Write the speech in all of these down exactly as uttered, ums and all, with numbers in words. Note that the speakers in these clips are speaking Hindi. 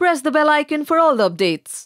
Press the bell icon for all the updates.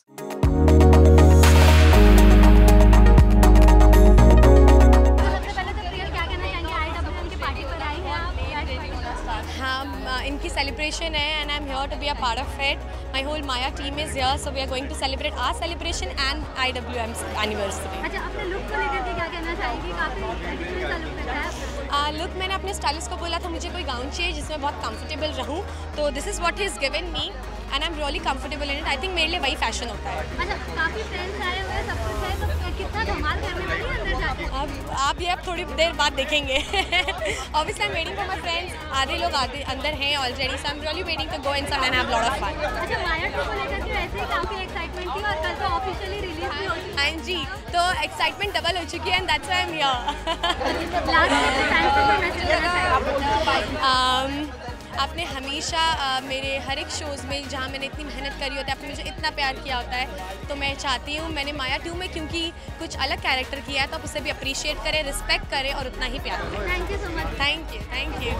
इनकी सेलिब्रेशन है and I am here to be a part of it. My whole Maya team is here so we are going to celebrate our celebration and आईडब्ल्यूएम्स एनिवर्सरी. अच्छा, अपने लुक को लेकर के क्या कहना चाहेंगे? काफी ट्रेडिशनल लुक लगता है. लुक मैंने अपने स्टाइलिस्ट को बोला था मुझे कोई गाउन चाहिए जिसमें बहुत कंफर्टेबल रहूं, तो this is what he is given me and I am really comfortable in it. I think मेरे लिए वही फैशन होता है. अच्छा, काफी फ्रेंड्स आए हुए हैं, सब कुछ है, तो कितना धमाल करने वाली है अंदर जाके अब आप ये आप थोड़ी देर बाद देखेंगे. Obviously I am waiting for my friends. आधे लोग आधे अंदर हैं already, so I am really waiting to go inside and have lot of fun. अच्छा, माया टू को लेकर के वैसे ही काफी एक्साइटमेंट थी और कल तो ऑफिशियली रिलीज भी हो चुकी है. हां जी, तो एक्साइटमेंट डबल हो चुकी है and that's why I am here. Last में thanks for the message. um आपने हमेशा आ, मेरे हर एक शोज़ में जहाँ मैंने इतनी मेहनत करी होती है, आपने मुझे इतना प्यार किया होता है, तो मैं चाहती हूँ मैंने माया टू में क्योंकि कुछ अलग कैरेक्टर किया है तो आप उसे भी अप्रिशिएट करें, रिस्पेक्ट करें और उतना ही प्यार करें. Thank you so much. Thank you. Thank you.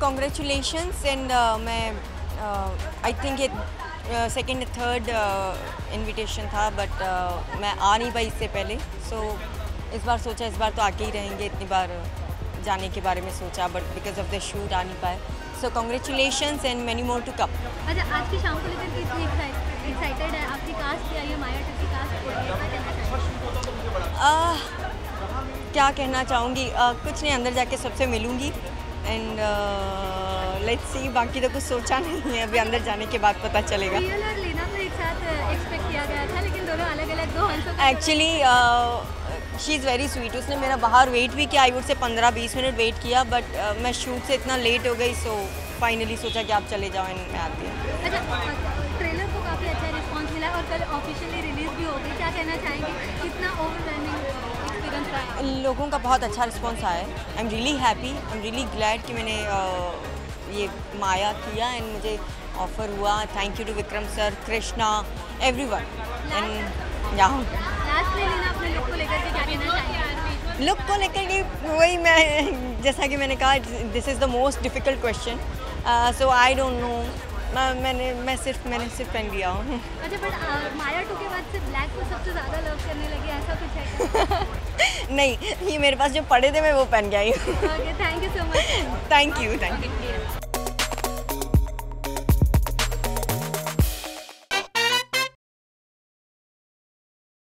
Congratulations and मैं आई थिंक ये सेकेंड थर्ड इन्विटेशन था, बट uh, मैं आ नहीं पाई इससे पहले, सो so, इस बार सोचा इस बार तो आके ही रहेंगे. इतनी बार जाने के बारे में सोचा but because of the shoot आ नहीं पाए, so congratulations and many more to come. अच्छा, आज की शाम को लेकर कितनी एक्साइटेड है? आपकी कास्ट क्या है? माया टू की कास्ट क्या कहना चाहूँगी? uh, कुछ नहीं, अंदर जाके सबसे मिलूँगी एंड लेट्स सी. बाकी तो कुछ सोचा नहीं है अभी, अंदर जाने के बाद पता चलेगा. रियल और लीना को एक साथ एक्सपेक्ट किया गया था लेकिन दोनों अलग अलग दो हंसो. Actually she is very sweet. उसने मेरा बाहर वेट भी किया, आई वुड से पंद्रह बीस मिनट वेट किया, बट uh, मैं शूट से इतना लेट हो गई, सो फाइनली सोचा कि आप चले जाओ एंड मैं आती हूँ. अच्छा, ट्रेलर को काफ़ी अच्छा रिस्पॉन्स मिला और कल ऑफिशियली रिलीज भी हो गई, क्या कहना चाहेंगे? कितना ओवरवेलमिंग लोगों का बहुत अच्छा रिस्पॉन्स आया है. I am really happy, I am really glad कि मैंने uh, ये माया किया एंड मुझे ऑफ़र हुआ. Thank you to Vikram sir, Krishna, everyone and यहाँ. लास्ट में लीना, अपने लुक को लेकर के क्या कहना चाहिए? लुक को लेकर के वही मैं, जैसा कि मैंने कहा, this is the most difficult question, so I don't know. मैंने मैं सिर्फ मैंने सिर्फ पहन लिया हूँ. अच्छा, बट माया टू के बाद से ब्लैक को सबसे ज़्यादा लव करने लगे, ऐसा कुछ है? नहीं, ये मेरे पास जो पड़े थे मैं वो पहन गई. Thank you so much. Thank you. Thank you.